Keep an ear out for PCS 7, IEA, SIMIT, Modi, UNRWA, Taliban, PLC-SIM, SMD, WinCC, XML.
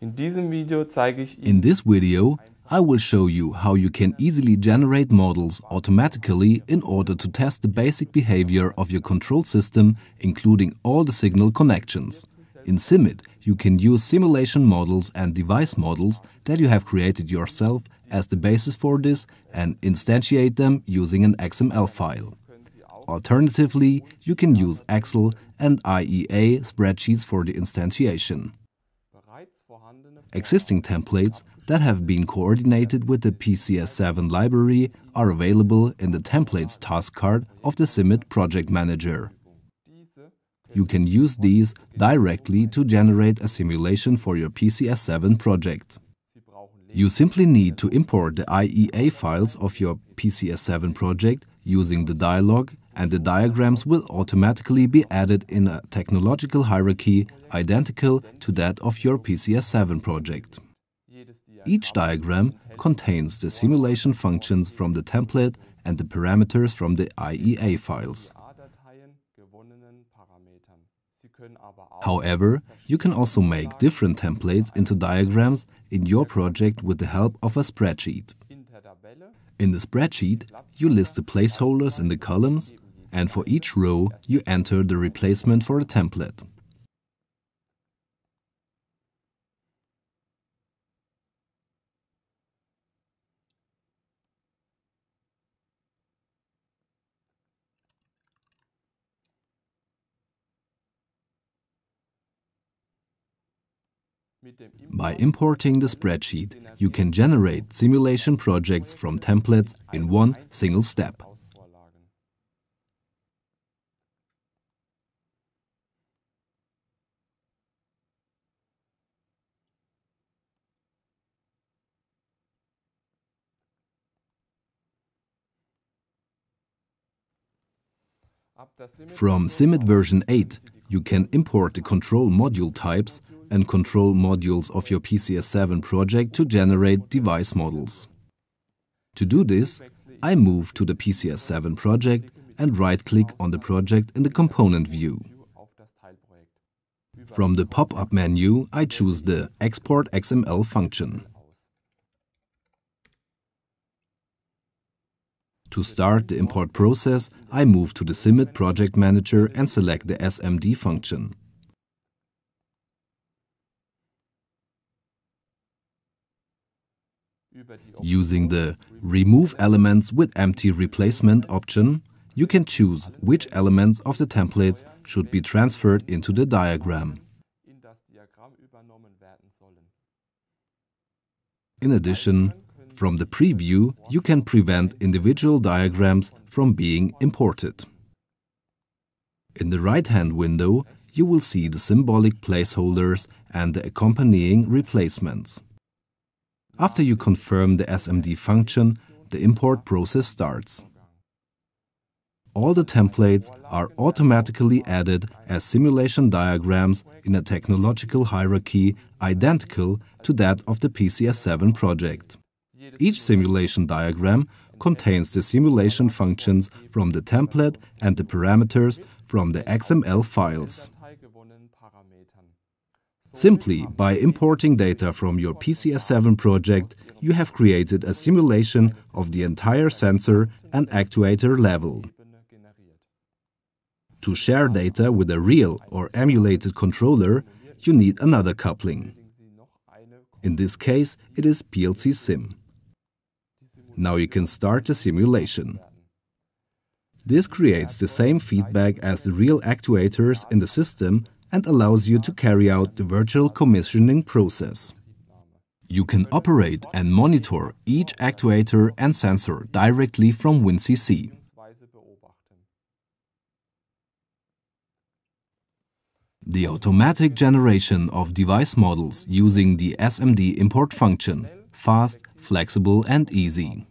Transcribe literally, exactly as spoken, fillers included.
In this video, I will show you how you can easily generate models automatically in order to test the basic behavior of your control system, including all the signal connections. In SIMIT, you can use simulation models and device models that you have created yourself as the basis for this and instantiate them using an X M L file. Alternatively, you can use Excel and I E A spreadsheets for the instantiation. Existing templates that have been coordinated with the P C S seven library are available in the Templates task card of the SIMIT Project Manager. You can use these directly to generate a simulation for your P C S seven project. You simply need to import the I E A files of your P C S seven project using the dialog, and the diagrams will automatically be added in a technological hierarchy identical to that of your P C S seven project. Each diagram contains the simulation functions from the template and the parameters from the I E A files. However, you can also make different templates into diagrams in your project with the help of a spreadsheet. In the spreadsheet, you list the placeholders in the columns, and for each row you enter the replacement for a template. By importing the spreadsheet, you can generate simulation projects from templates in one single step. From SIMIT version eight, you can import the control module types and control modules of your P C S seven project to generate device models. To do this, I move to the P C S seven project and right-click on the project in the component view. From the pop-up menu, I choose the Export X M L function. To start the import process, I move to the SIMIT Project Manager and select the S M D function. Using the Remove Elements with Empty Replacement option, you can choose which elements of the templates should be transferred into the diagram. In addition, from the preview, you can prevent individual diagrams from being imported. In the right-hand window, you will see the symbolic placeholders and the accompanying replacements. After you confirm the S M D function, the import process starts. All the templates are automatically added as simulation diagrams in a technological hierarchy identical to that of the P C S seven project. Each simulation diagram contains the simulation functions from the template and the parameters from the X M L files. Simply by importing data from your P C S seven project, you have created a simulation of the entire sensor and actuator level. To share data with a real or emulated controller, you need another coupling. In this case, it is P L C SIM. Now you can start the simulation. This creates the same feedback as the real actuators in the system and allows you to carry out the virtual commissioning process. You can operate and monitor each actuator and sensor directly from WinCC. The automatic generation of device models using the S M D import function: fast, flexible and easy.